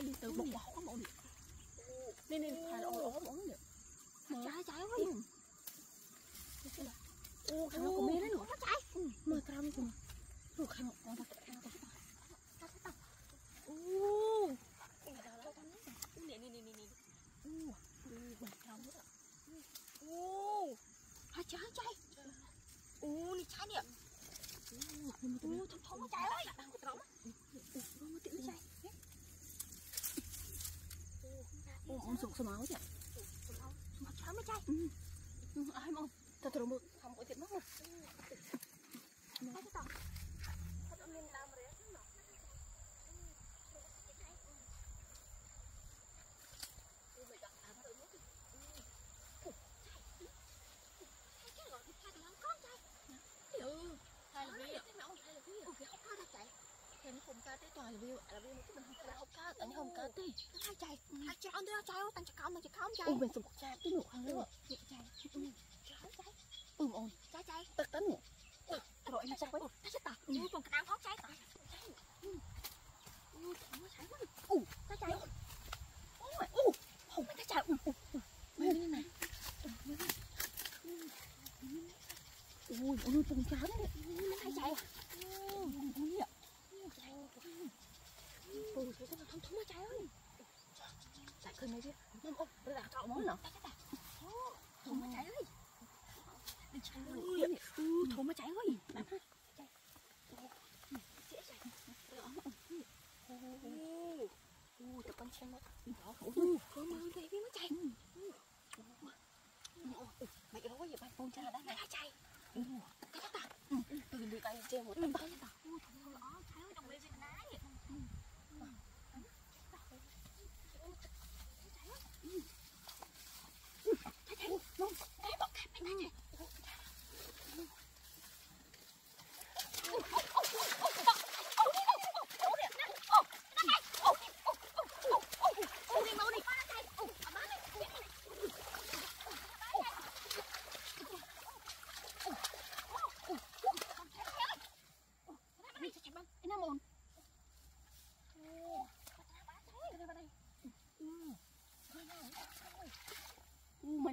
thấy đi từ bụng bỏ mỏng được nên nên phải ổ bỏ mỏng được trái quá luôn. Ô cái nó có mía đấy nữa trái mười gram cùng đủ khai một con tao ô ô trái trái ô đi trái đi ô thấm thấm trái ơi ô ông sụp sụp máu kìa mặt trái mới trái ai mong thật rồi mực không có chuyện mất rồi ôi trái trái tật tấn ngủ rồi em sao vậy trái chết ta nuôi con cá khóc trái ta nuôi con nó trái quá ủ trái trái ôi ủ không phải trái trái ủ mấy cái này ui ôi con cá đấy trái trái ôi trái ôi cái nó thấm thấm trái ơi trái khơi mấy cái mâm ôm bây giờ cạo món nữa trái chết ta thấm trái ơi thố mà cháy quá bạn ha dễ cháy tập con chim nó có mưa đây mới cháy mày đó có gì bạn con cha đã này cháy cái chắc cả từ từ cái chim một tấm cái chắc mày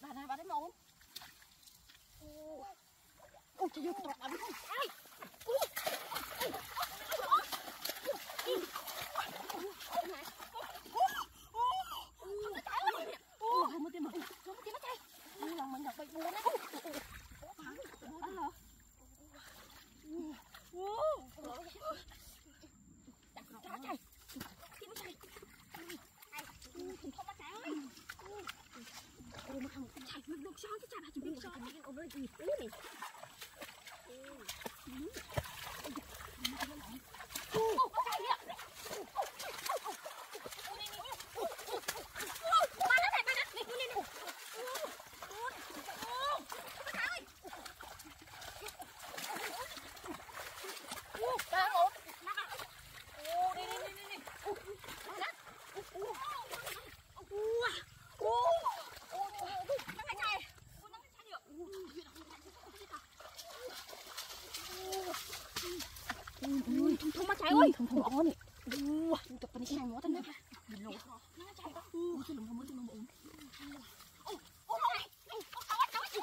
Bà này bà đấy mẫu. Ôi trời ơi, bà đấy không. Thông thông ó này, tập bên này ngó thân đấy ha, bình lỗ, cái lồng không muốn cái lồng ốm. Comment này, tập bên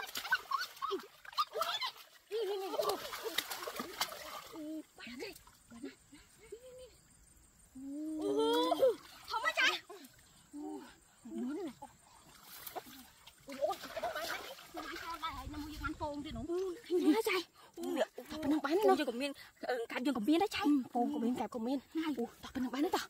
đường bán đấy ta.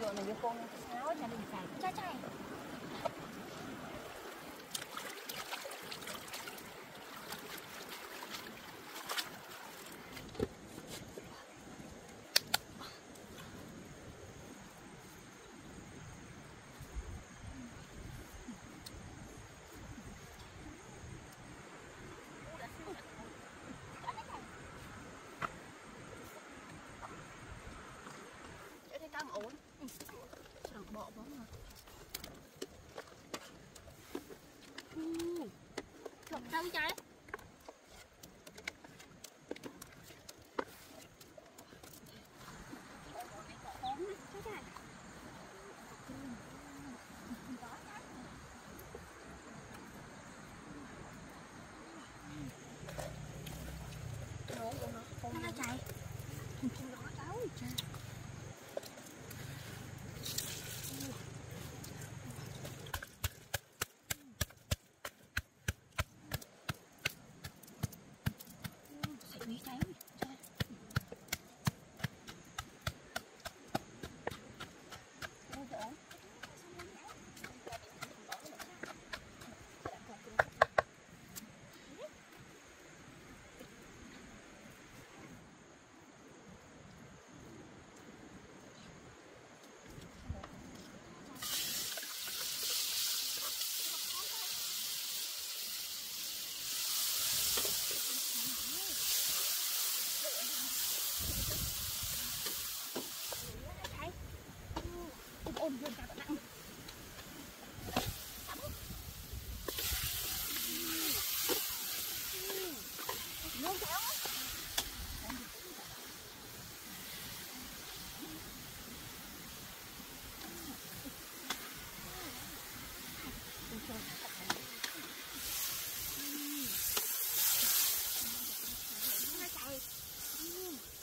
dựa này như con áo nhà mình phải chai chai. Ổn, chẳng bỏ bóng mà. Chọc sao trái.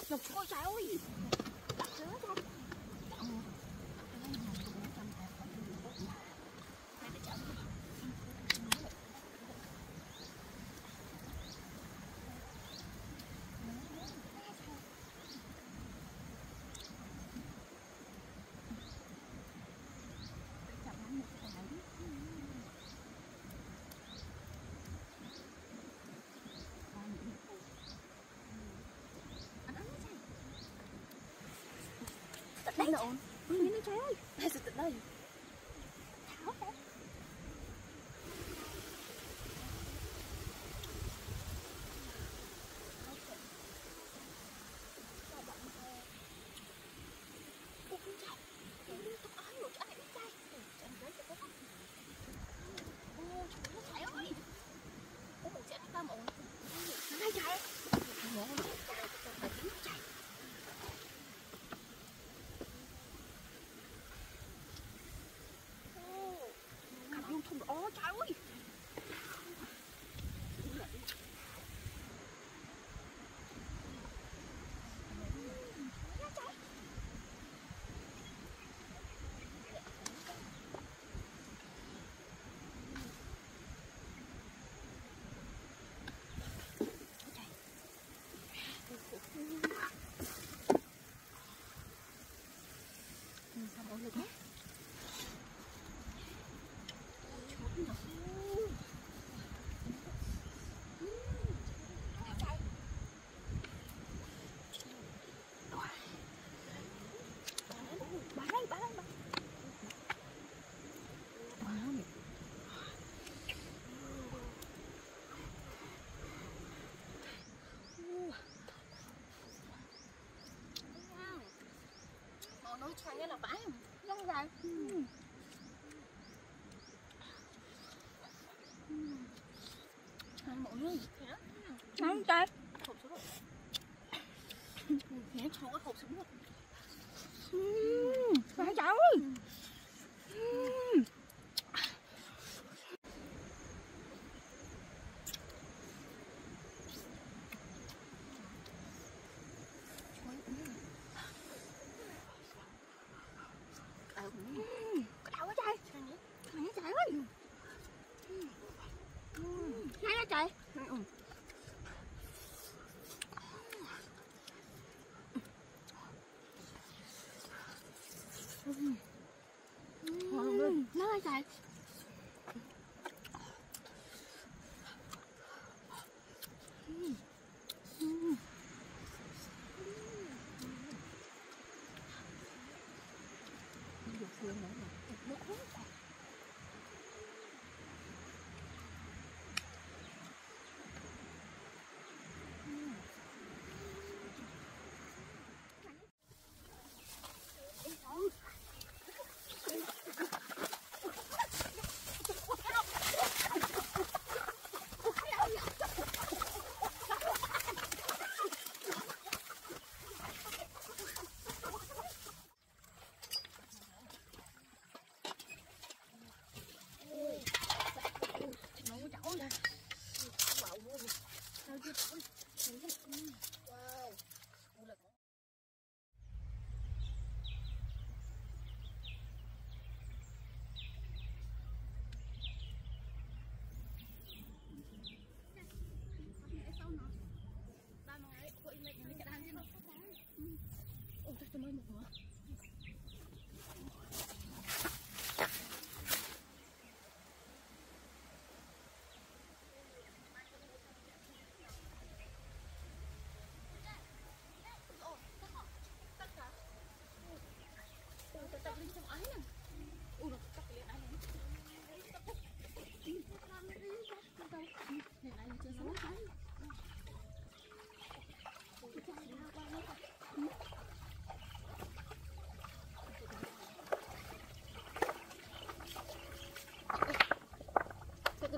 Chọc coi trái ơi. Đặt chớ thôi. Đấy nó ổn. Nhìn nó trái ơi. Đây sẽ tận đây. Tháo đấy. Ủa con chọc. Cái đứa tóc ái một trái đấy trái. Chẳng lấy cho có không. Ôi trời nó trái ơi. Ủa mình sẽ nó ổn. Nó lấy trái. Nó ổn. Nó trái. Ôi trời ơi. Nó xoay ra là bãi không? Đúng rồi. Ăn bộ nước. Nóng trái. Hộp xuống rồi. Nhé cháu có hộp xuống rồi. Quá cháu ơi. Trái Nó chạy.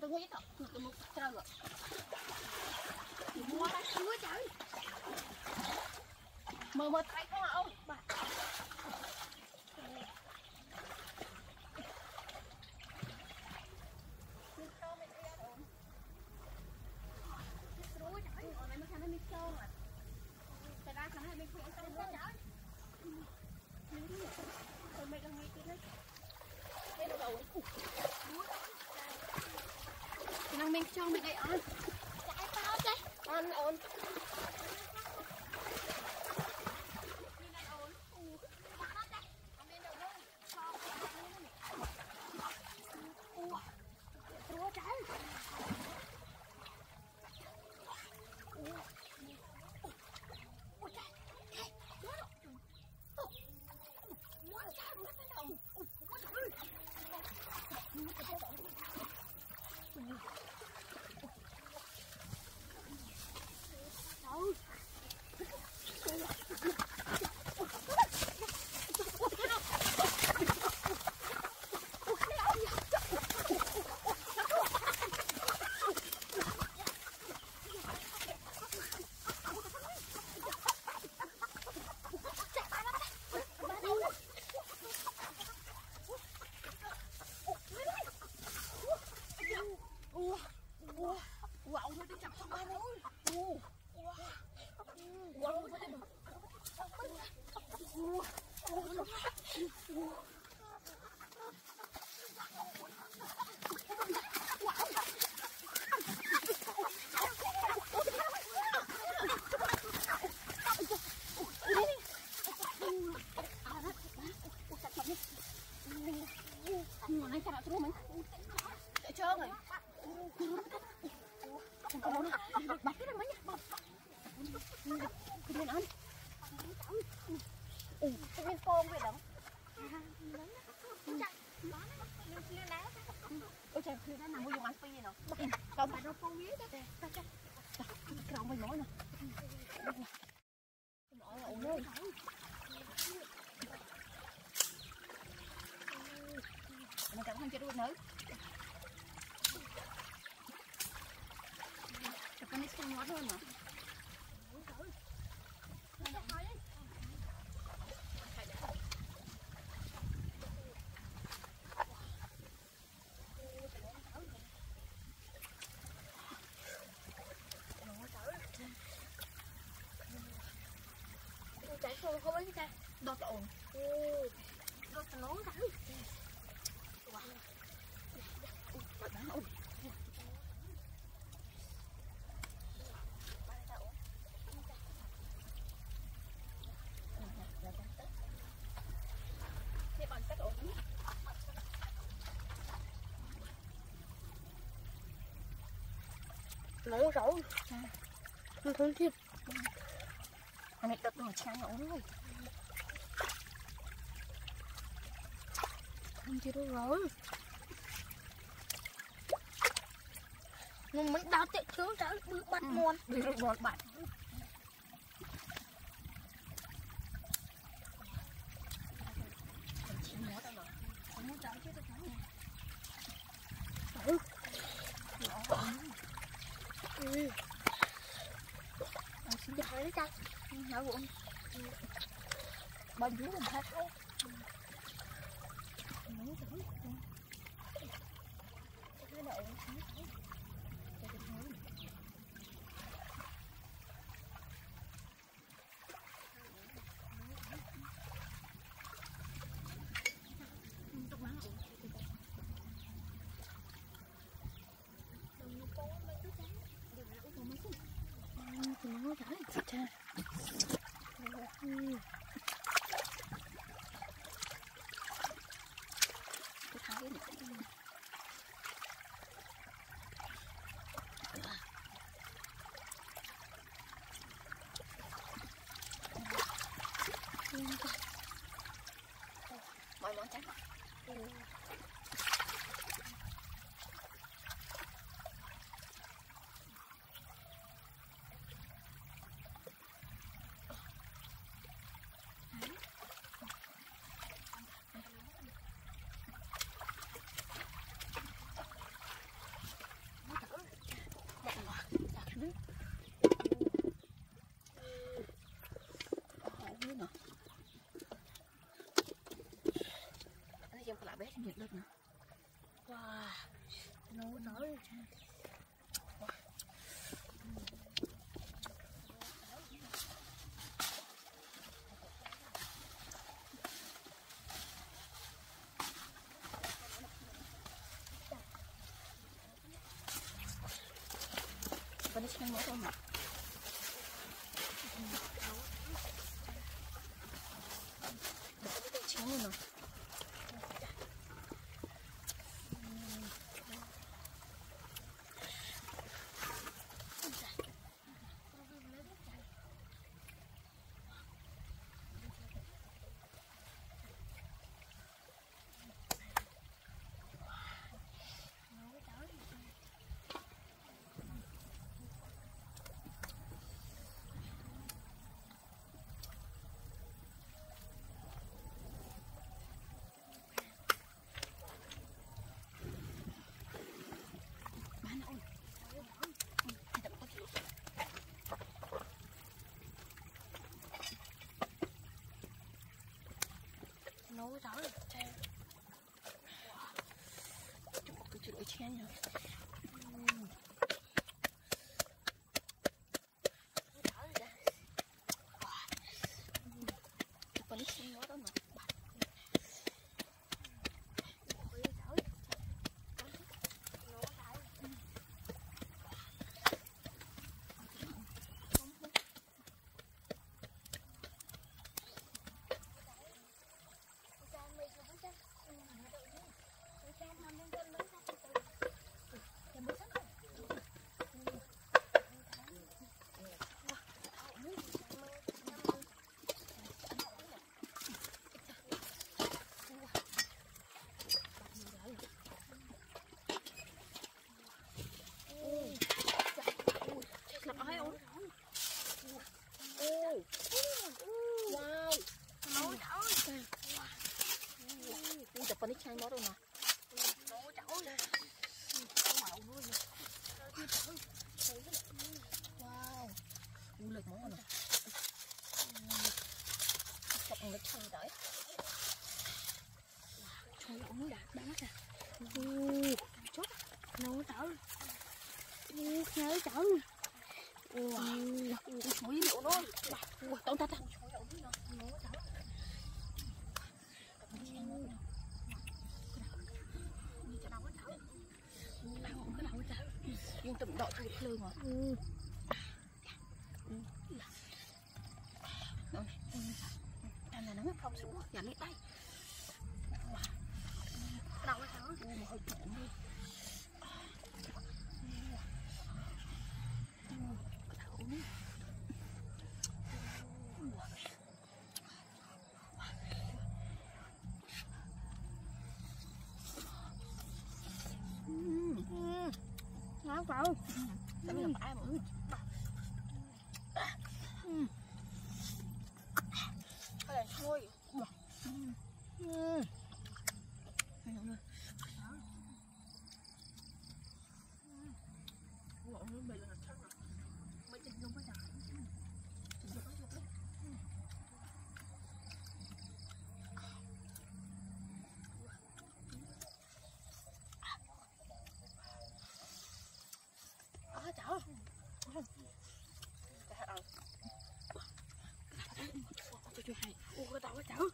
Tôi mua ít thôi, tôi mua trâu rồi. Tôi mua ba chúa trời. Mờ tay không à ông? Bà. Mình cho mình đây ăn. Chạy tao chứ. Ăn ổn. No. Cái này xinh quá luôn mà. nấu rau, ăn thơm thịt, anh ấy đặt đồ chén ống rồi, ăn thịt rồi, mình mới đào tiệt trước đã bị bắt mòn, bị bọn bạn. Hả bụng bên dưới mình hết ố nấu thử cái đậu mọi món chắc nhiệt lực nữa. Wow, nấu nổi. Còn đi xem món không nào. Nấu ráo được chén, chụp cái chữ chén nhở, ráo rồi đấy, còn xin nữa đó mà. Còn ít chai mỡ đâu mà nấu cháo lên màu luôn wow u lực mỡ này chọc nó chui tới chui ống đạt bắn ra chốt nấu cháo nấu cháo wow chuối liệu đó tao ta nhưng tụm đọt cái lương hả? Rồi, anh này nó không xuống, giờ lấy tay. Đâu cái thằng? Hơi vào. Thôi thôi.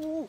Ooh.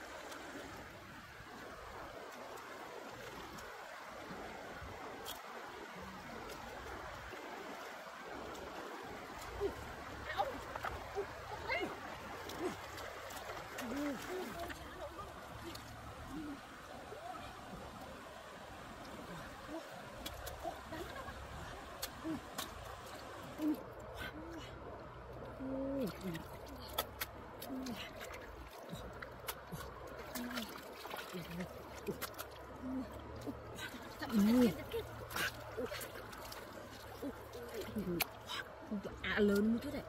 lớn chút đấy.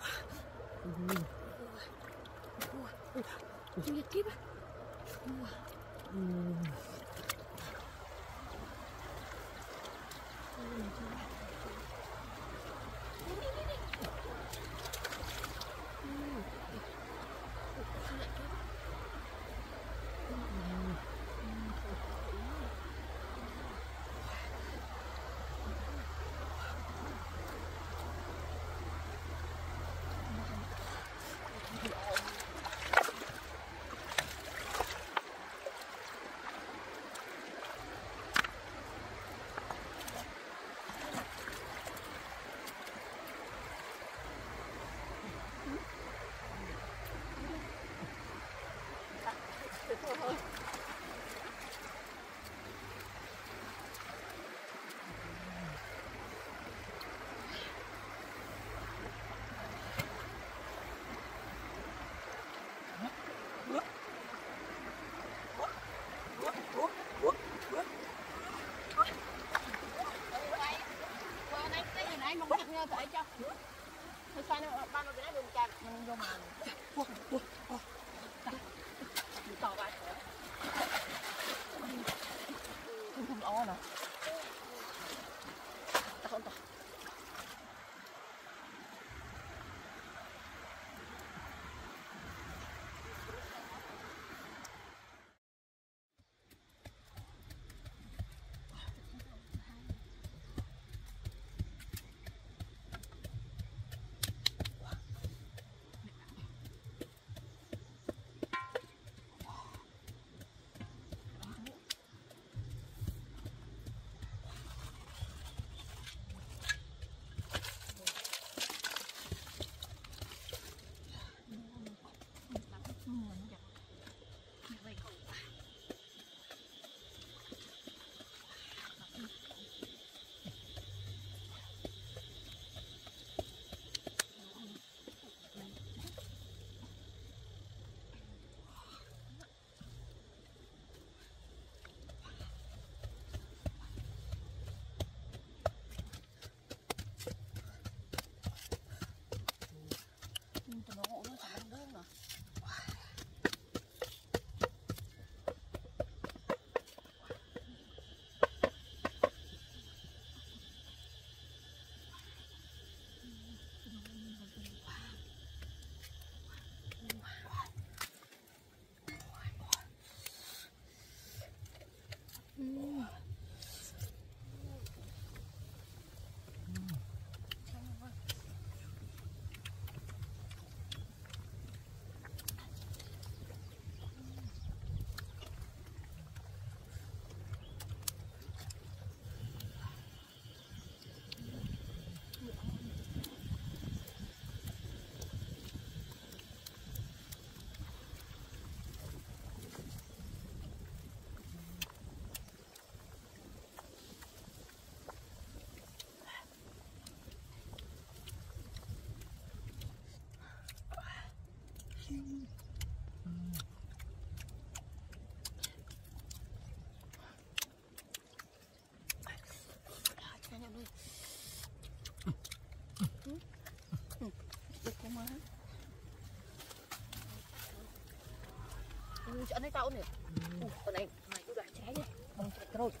Hãy subscribe cho kênh Ghiền Mì Gõ để không bỏ lỡ Ăn tao nè. Con này mày cứ đoạt trái đi. Không chạy rồi. Rồi.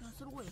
Nó sốt rồi.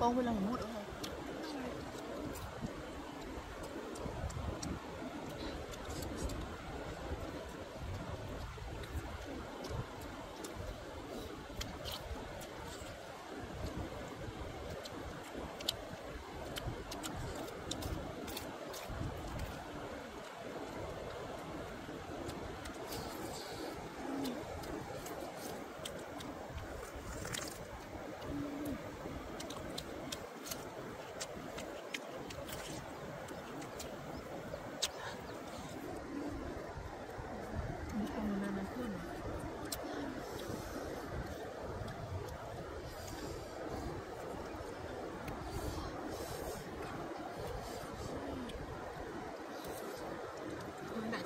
Con quên là mình mua được không? Hãy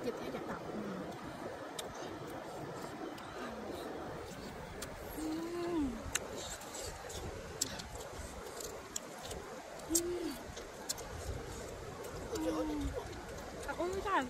subscribe cho kênh Ghiền Mì Gõ để không bỏ lỡ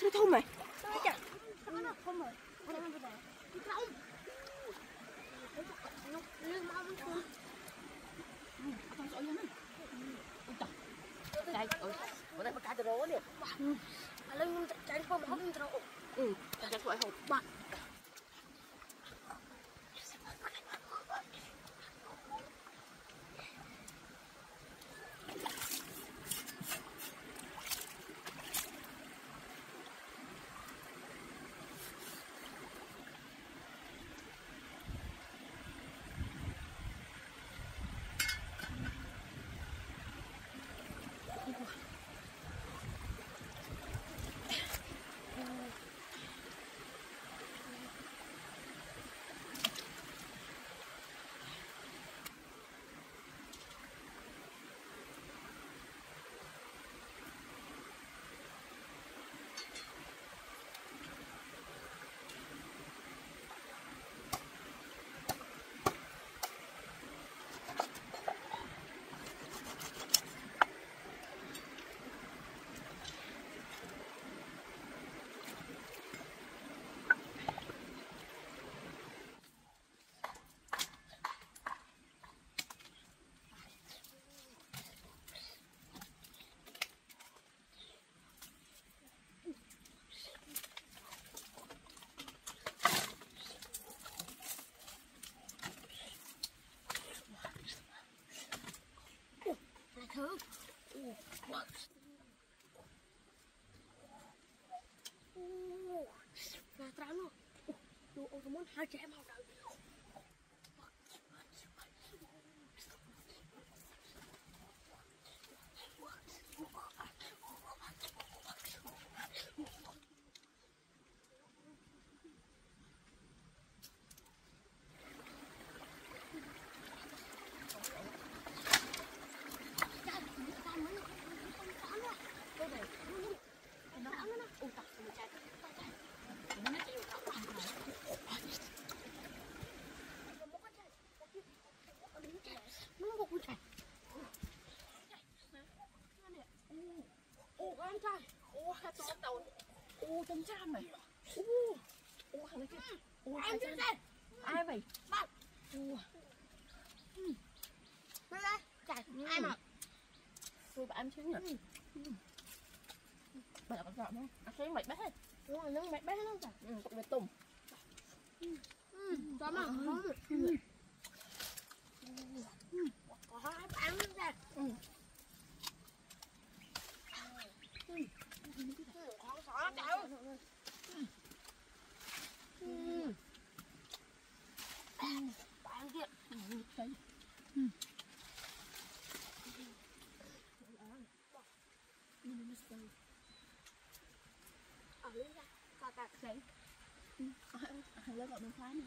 Thôi thôi mày. Thôi chứ. Thôi nó không rồi. Thôi nó về. Không. Nó lương mau nó không. Không sợ lắm. Đây. Ở đây một cái rô nè. Mà lưng chạy không có không rô. Chạy khỏi hộp bạn. Hai trẻ màu đợi. Ai vậy? Bắt. Bắt đây. Chạy. Ai mà? Tôi bạn chứ nhỉ? Bạn có dọn không? Ăn cái mệt bét hết. Đúng rồi, nướng mệt bét hết cả. Cũng về tùng. Cho mà. Có hai bạn đây. Con sói đâu? Bạn kia thấy. Ở lên ra, cà cà thấy. Hàng lên gọi bên phái này.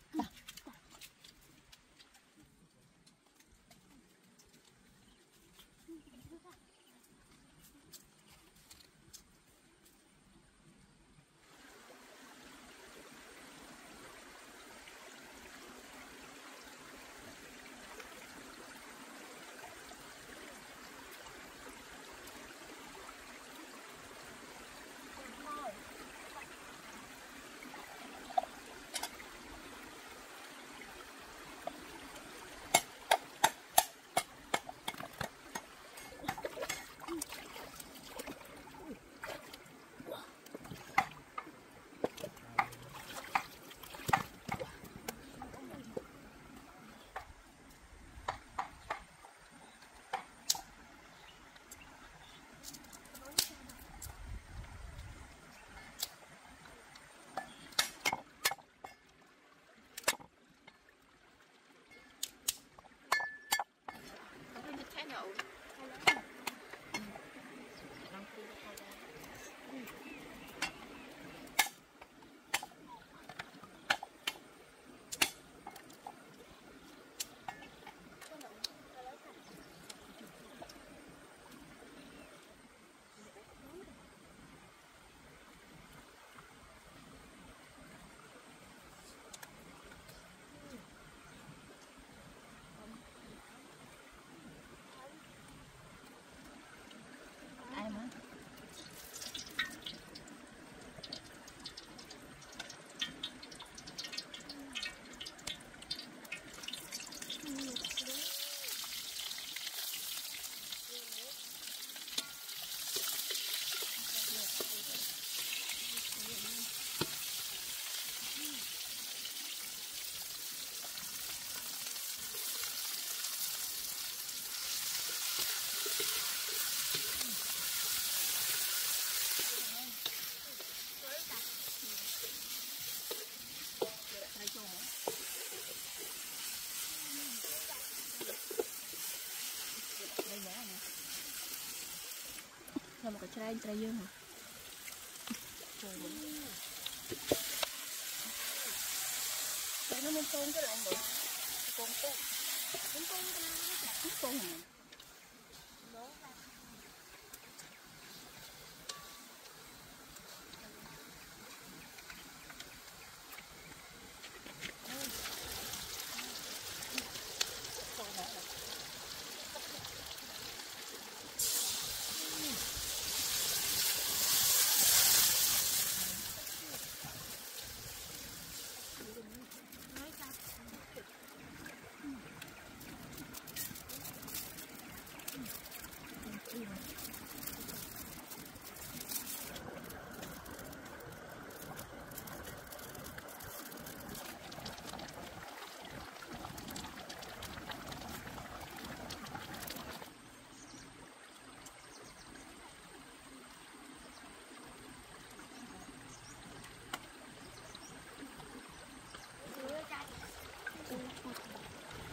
Tao. Làm một cái chai trái dương hả? Tại nó nên tôn cái lại nữa. Tôn tôn. Tôn ra nó chặt chút tôn hả? Hãy subscribe cho kênh Ghiền Mì Gõ để không bỏ lỡ những video hấp dẫn.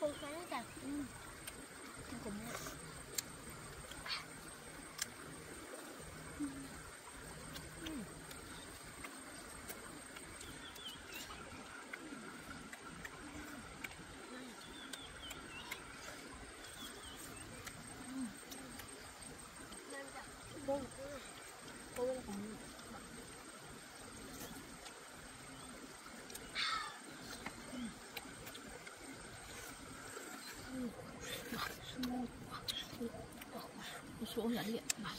Không phải nó chặt. Không cùng nữa. Xuống là điện mà.